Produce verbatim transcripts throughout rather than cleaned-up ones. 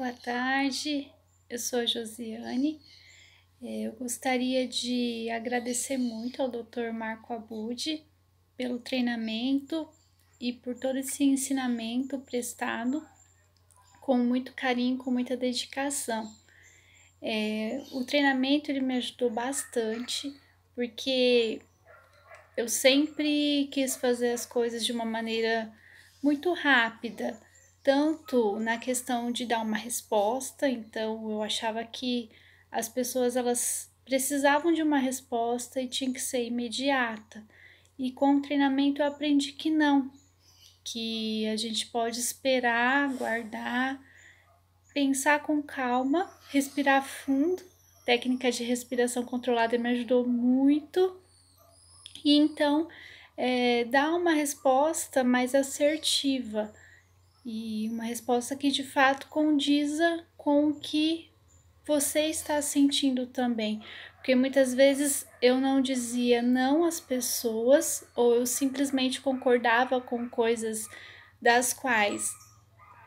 Boa tarde, eu sou a Josiane. Eu gostaria de agradecer muito ao doutor Marco Abud pelo treinamento e por todo esse ensinamento prestado com muito carinho, com muita dedicação. É, o treinamento ele me ajudou bastante, porque eu sempre quis fazer as coisas de uma maneira muito rápida, tanto na questão de dar uma resposta. Então eu achava que as pessoas elas precisavam de uma resposta e tinha que ser imediata. E com o treinamento eu aprendi que não, que a gente pode esperar, aguardar, pensar com calma, respirar fundo. A técnica de respiração controlada me ajudou muito. E então é, dar uma resposta mais assertiva e uma resposta que de fato condiza com o que você está sentindo também, porque muitas vezes eu não dizia não às pessoas, ou eu simplesmente concordava com coisas das quais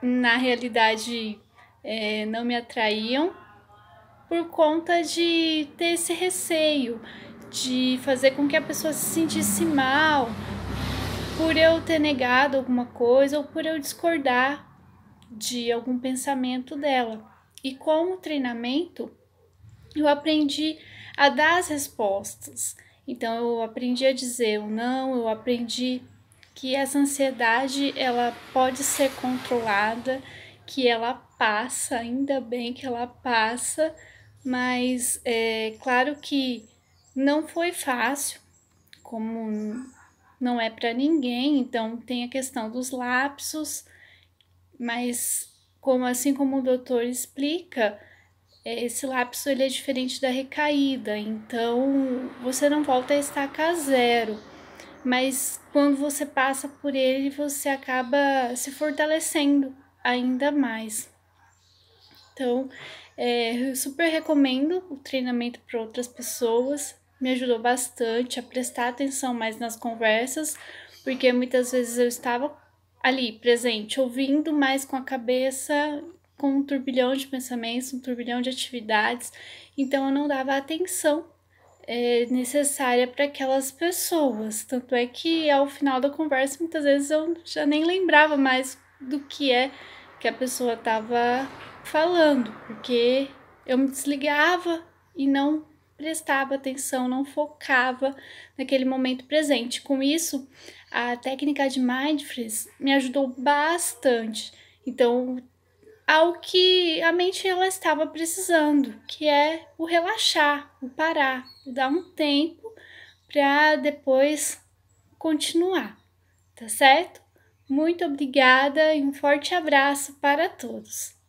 na realidade é, não me atraíam, por conta de ter esse receio de fazer com que a pessoa se sentisse mal por eu ter negado alguma coisa ou por eu discordar de algum pensamento dela. E com o treinamento, eu aprendi a dar as respostas. Então, eu aprendi a dizer o não, eu aprendi que essa ansiedade, ela pode ser controlada, que ela passa, ainda bem que ela passa, mas é claro que não foi fácil, como não é para ninguém. Então, tem a questão dos lapsos, mas... Como, assim como o doutor explica, esse lapso ele é diferente da recaída, então você não volta a estaca zero, mas quando você passa por ele, você acaba se fortalecendo ainda mais. Então, é, eu super recomendo o treinamento para outras pessoas, me ajudou bastante a prestar atenção mais nas conversas, porque muitas vezes eu estava ali, presente, ouvindo, mas com a cabeça, com um turbilhão de pensamentos, um turbilhão de atividades. Então, eu não dava a atenção é, necessária para aquelas pessoas. Tanto é que, ao final da conversa, muitas vezes eu já nem lembrava mais do que é que a pessoa estava falando, porque eu me desligava e não prestava atenção, não focava naquele momento presente. Com isso, a técnica de Mindfulness me ajudou bastante, então, ao que a mente ela estava precisando, que é o relaxar, o parar, o dar um tempo para depois continuar, tá certo? Muito obrigada e um forte abraço para todos!